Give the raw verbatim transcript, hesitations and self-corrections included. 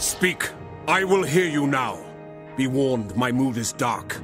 Speak. I will hear you now. Be warned, my mood is dark.